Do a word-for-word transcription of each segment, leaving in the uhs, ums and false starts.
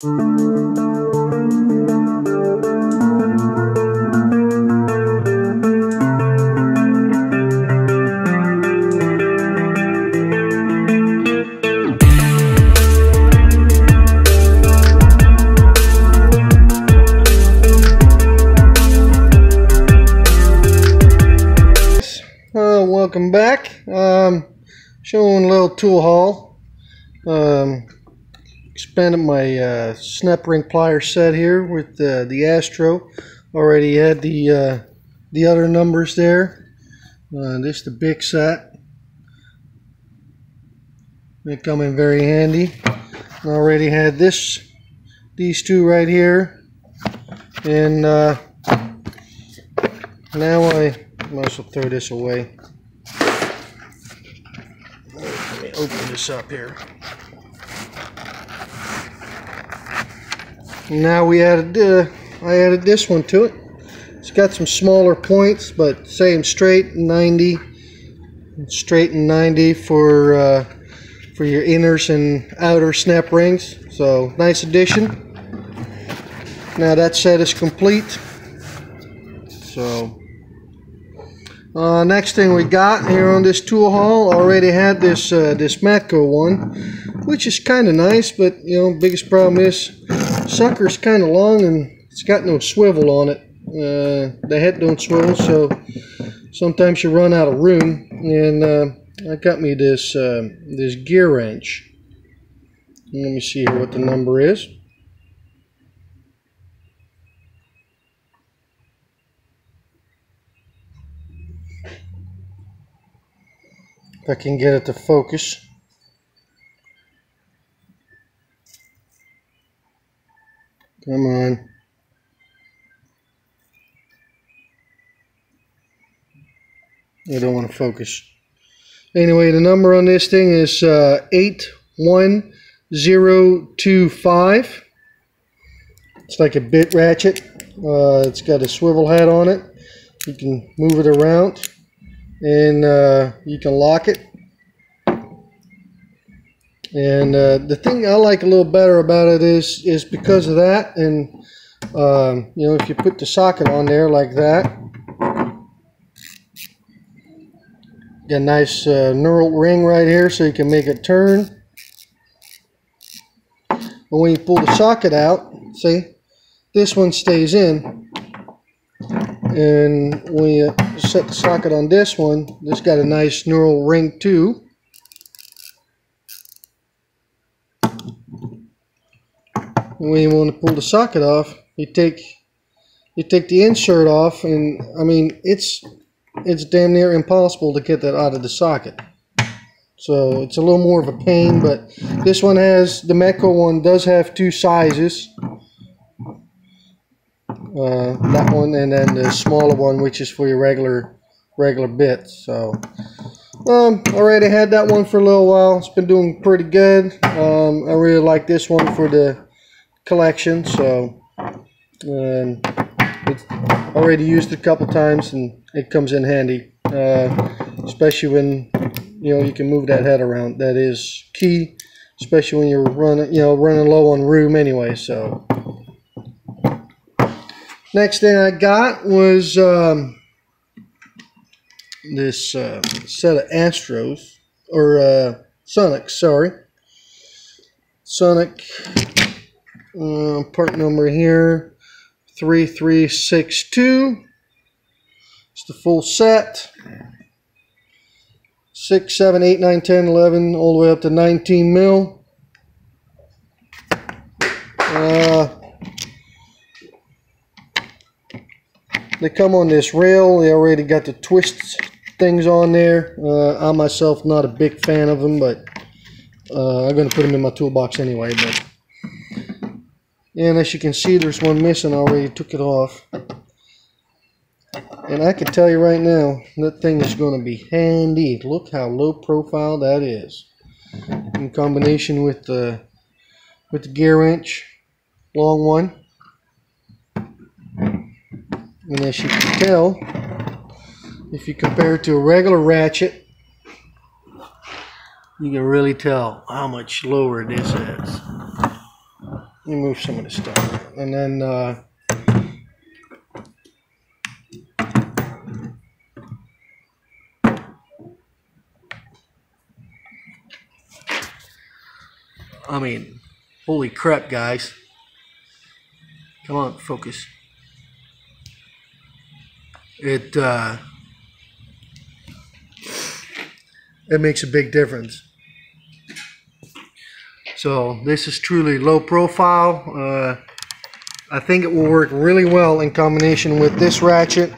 Uh, welcome back. Um, showing a little tool haul. Um, Expanded my uh, snap ring plier set here with uh, the Astro. Already had the uh, the other numbers there. Uh, this is the big set. They come in very handy. Already had this, these two right here, and uh, now I might as well throw this away. Let me open this up here. Now we added, uh, I added this one to it. It's got some smaller points, but same straight ninety, straight and ninety for uh, for your inners and outer snap rings. So nice addition. Now that set is complete. So uh, next thing we got here on this tool haul, already had this uh, this Matco one, which is kind of nice, but you know, biggest problem is. Sucker's kind of long and it's got no swivel on it. Uh, the head don't swivel, so sometimes you run out of room. And uh, I got me this uh, this Gear Wrench. Let me see here what the number is. If I can get it to focus. Come on. I don't want to focus. Anyway, the number on this thing is uh, eight one zero two five. It's like a bit ratchet. Uh, it's got a swivel head on it. You can move it around and uh, you can lock it. And uh, the thing I like a little better about it is is because of that, and um, you know, if you put the socket on there like that, got a nice uh, knurled ring right here, so you can make it turn. But when you pull the socket out, see, this one stays in, and when you set the socket on this one, this got a nice knurled ring too. And when you want to pull the socket off, you take you take the insert off, and I mean, it's it's damn near impossible to get that out of the socket. So it's a little more of a pain, but this one has, the Matco one does have two sizes. Uh, that one, and then the smaller one, which is for your regular regular bits. So um, already had that one for a little while. It's been doing pretty good. Um, I really like this one for the collection, so um, it's already used a couple times and it comes in handy, uh, especially when you know you can move that head around. That is key, especially when you're running you know running low on room anyway. So next thing I got was um, this uh, set of Astros or uh, Sonic, sorry, Sonic. Uh, part number here, three three six two. It's the full set. six, seven, eight, nine, ten, eleven, all the way up to nineteen mil. Uh, they come on this rail. They already got the twist things on there. Uh, I myself not a big fan of them, but uh, I'm going to put them in my toolbox anyway. But and as you can see, there's one missing. I already took it off. And I can tell you right now, that thing is going to be handy. Look how low profile that is. In combination with the, with the Gear Wrench, long one. And as you can tell, if you compare it to a regular ratchet, you can really tell how much lower this is. Let me move some of this stuff. And then uh, I mean, holy crap, guys. Come on, focus. It uh, it makes a big difference. So this is truly low profile. Uh, I think it will work really well in combination with this ratchet,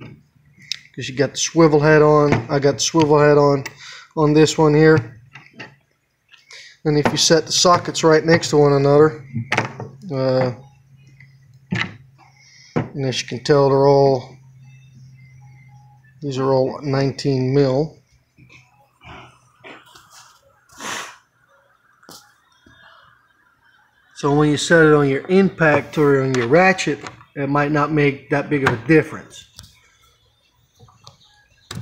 because you got the swivel head on. I got the swivel head on on this one here. And if you set the sockets right next to one another, uh, and as you can tell, they're all, these are all nineteen mil. So when you set it on your impact or on your ratchet, it might not make that big of a difference.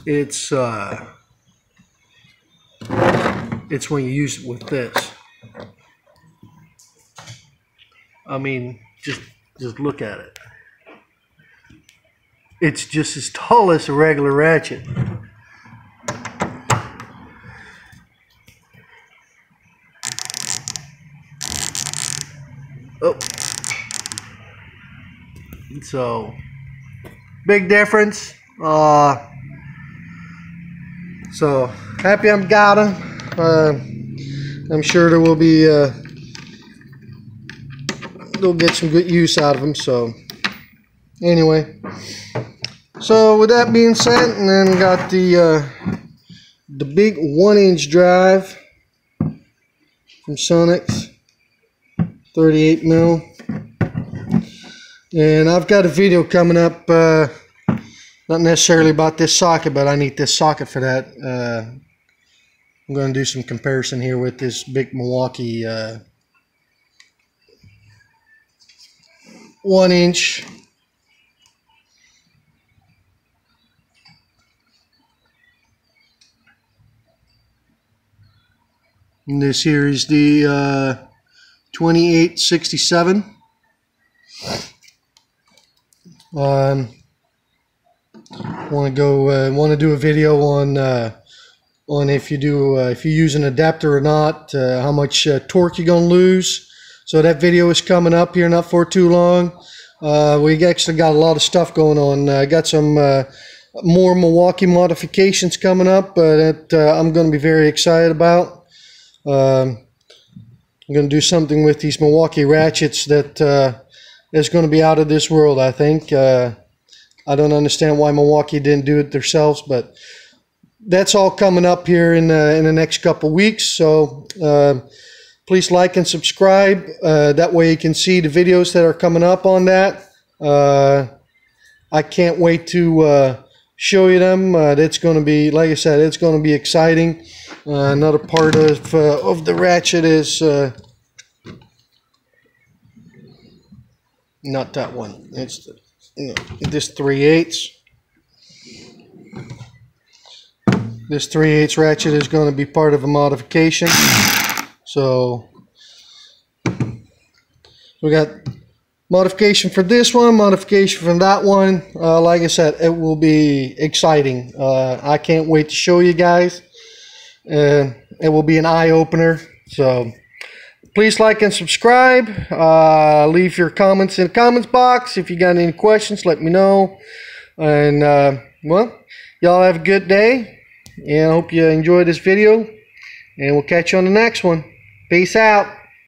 It's, uh, it's when you use it with this. I mean, just just look at it. It's just as tall as a regular ratchet. Oh, so big difference. Uh, so happy I've got them. Uh, I'm sure there will be, uh, they'll get some good use out of them. So anyway, so with that being said, and then got the uh, the big one inch drive from Sunex, thirty-eight mil, and I've got a video coming up, uh, not necessarily about this socket, but I need this socket for that. uh, I'm going to do some comparison here with this big Milwaukee uh, one inch and this here is the uh, twenty-eight sixty-seven. um, I want to go uh, want to do a video on uh, on if you do uh, if you use an adapter or not, uh, how much uh, torque you're gonna lose. So that video is coming up here not for too long. Uh, we actually got a lot of stuff going on. I uh, got some uh, more Milwaukee modifications coming up uh, that uh, I'm gonna be very excited about. um, I'm gonna do something with these Milwaukee ratchets that uh, is gonna be out of this world, I think. uh, I don't understand why Milwaukee didn't do it themselves, but that's all coming up here in the, in the next couple weeks. So uh, please like and subscribe. Uh, that way you can see the videos that are coming up on that. Uh, I can't wait to uh, show you them. Uh, it's going to be, like I said, it's going to be exciting. Uh, another part of, uh, of the ratchet is, uh, not that one, it's the, no, this three eighths. This three eighths ratchet is going to be part of a modification. So we got modification for this one, modification for that one. Uh, like I said, it will be exciting. Uh, I can't wait to show you guys. Uh, it will be an eye-opener. So please like and subscribe. Uh, leave your comments in the comments box. If you got any questions, let me know. And uh, well, y'all have a good day. And I hope you enjoyed this video, and we'll catch you on the next one. Peace out.